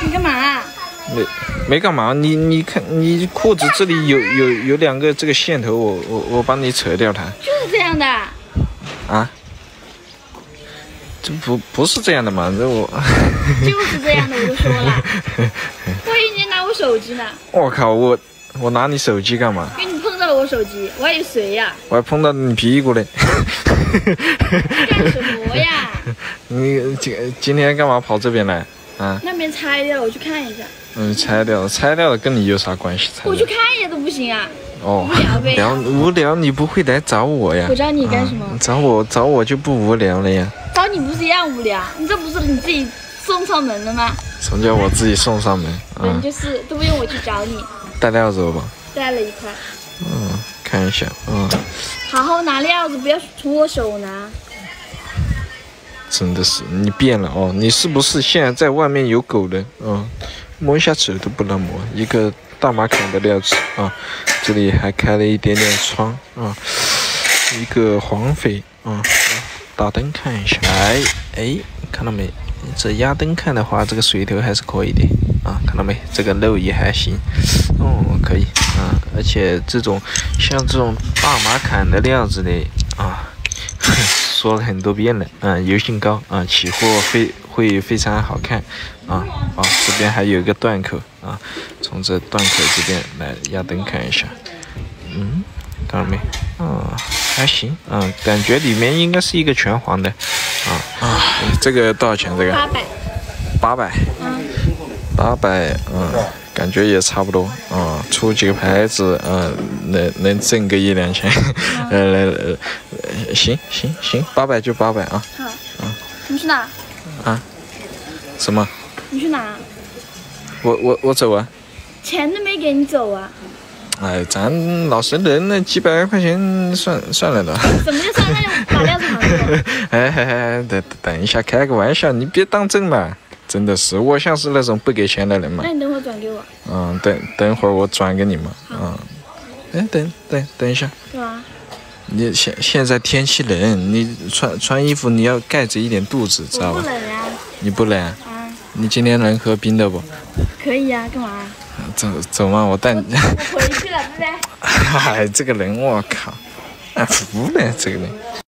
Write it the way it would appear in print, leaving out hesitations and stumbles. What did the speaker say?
你干嘛？没干嘛，你看你裤子这里有两个这个线头，我帮你扯掉它。就是这样的。啊？这不是这样的嘛？这我。就是这样的，我都说了。万一你拿我手机呢？我靠，我拿你手机干嘛？因为你碰到了我手机，我还以为谁呀？我还碰到你屁股嘞。干什么呀？你今天干嘛跑这边来？啊？那边拆掉了，我去看一下。嗯，拆掉了跟你有啥关系？我去看一下都不行啊！哦，无聊呗。无聊，你不会来找我呀？我找你干什么？找我就不无聊了呀。找你不是一样无聊？你这不是你自己送上门了吗？什么叫我自己送上门？嗯，就是都不用我去找你。带料子吧。带了一块。嗯，看一下。嗯。好好拿料子，不要从我手拿。真的是你变了哦！你是不是现在在外面有狗的？嗯。摸一下手都不能摸，一个大马桶的料子啊，这里还开了一点点窗啊，一个黄翡啊，打灯看一下，哎，看到没？这压灯看的话，这个水头还是可以的啊，看到没？这个漏也还行，哦，可以啊，而且像这种大马桶的料子的啊。说了很多遍了，嗯，油性高，嗯，起货会非常好看，啊，这边还有一个断口啊，从这断口这边来压灯看一下，嗯，看到没？啊，还行，嗯，感觉里面应该是一个全黄的，啊，这个多少钱？这个800，800，嗯，感觉也差不多，啊，出几个牌子，能挣个1-2千，行，800就800啊。好。啊。你去哪？啊？什么？你去哪？我走啊。钱都没给你走啊。哎，咱老实人那几百块钱算了的。怎么就算了？那就把料子拿走。哎，等一下，开个玩笑，你别当真了。真的是，我像是那种不给钱的人嘛。那你等会转给我。嗯，等会我转给你嘛。嗯。哎，等一下。干嘛？你现在天气冷，你穿衣服你要盖着一点肚子，知道吧？不冷呀。你不冷啊？你今天能喝冰的不？可以呀，干嘛？走嘛，我带你。我回去了，拜拜。哎，这个人，我靠，服了这个人。